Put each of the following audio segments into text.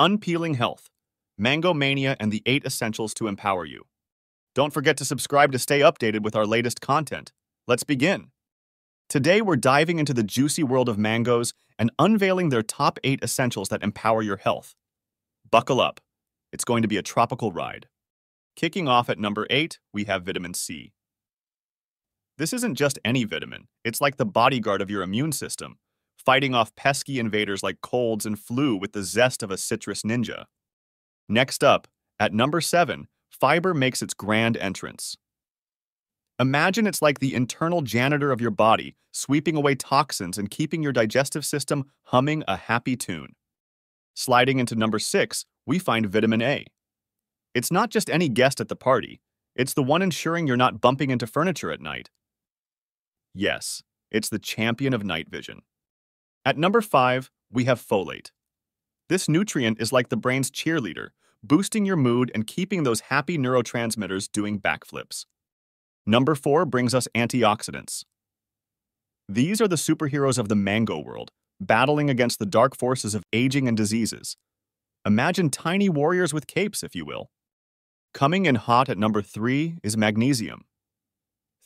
Unpeeling Health, Mango Mania and the 8 Essentials to Empower You. Don't forget to subscribe to stay updated with our latest content. Let's begin. Today we're diving into the juicy world of mangoes and unveiling their top 8 essentials that empower your health. Buckle up. It's going to be a tropical ride. Kicking off at number 8, we have vitamin C. This isn't just any vitamin. It's like the bodyguard of your immune system, fighting off pesky invaders like colds and flu with the zest of a citrus ninja. Next up, at number 7, fiber makes its grand entrance. Imagine it's like the internal janitor of your body, sweeping away toxins and keeping your digestive system humming a happy tune. Sliding into number 6, we find vitamin A. It's not just any guest at the party. It's the one ensuring you're not bumping into furniture at night. Yes, it's the champion of night vision. At number 5, we have folate. This nutrient is like the brain's cheerleader, boosting your mood and keeping those happy neurotransmitters doing backflips. Number 4 brings us antioxidants. These are the superheroes of the mango world, battling against the dark forces of aging and diseases. Imagine tiny warriors with capes, if you will. Coming in hot at number 3 is magnesium.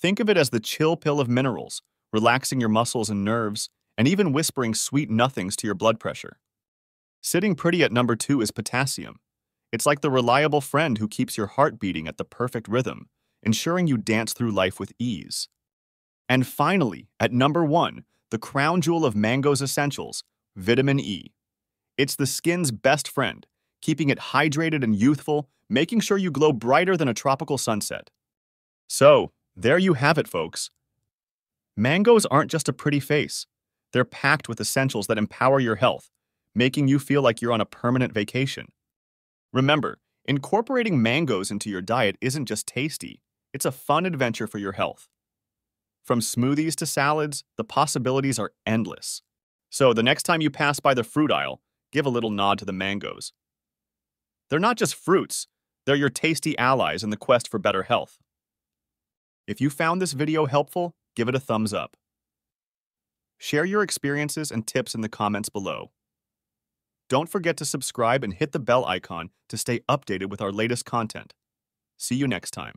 Think of it as the chill pill of minerals, relaxing your muscles and nerves, and even whispering sweet nothings to your blood pressure. Sitting pretty at number 2 is potassium. It's like the reliable friend who keeps your heart beating at the perfect rhythm, ensuring you dance through life with ease. And finally, at number 1, the crown jewel of mango's essentials, vitamin E. It's the skin's best friend, keeping it hydrated and youthful, making sure you glow brighter than a tropical sunset. So, there you have it, folks. Mangoes aren't just a pretty face. They're packed with essentials that empower your health, making you feel like you're on a permanent vacation. Remember, incorporating mangoes into your diet isn't just tasty, it's a fun adventure for your health. From smoothies to salads, the possibilities are endless. So the next time you pass by the fruit aisle, give a little nod to the mangoes. They're not just fruits, they're your tasty allies in the quest for better health. If you found this video helpful, give it a thumbs up. Share your experiences and tips in the comments below. Don't forget to subscribe and hit the bell icon to stay updated with our latest content. See you next time.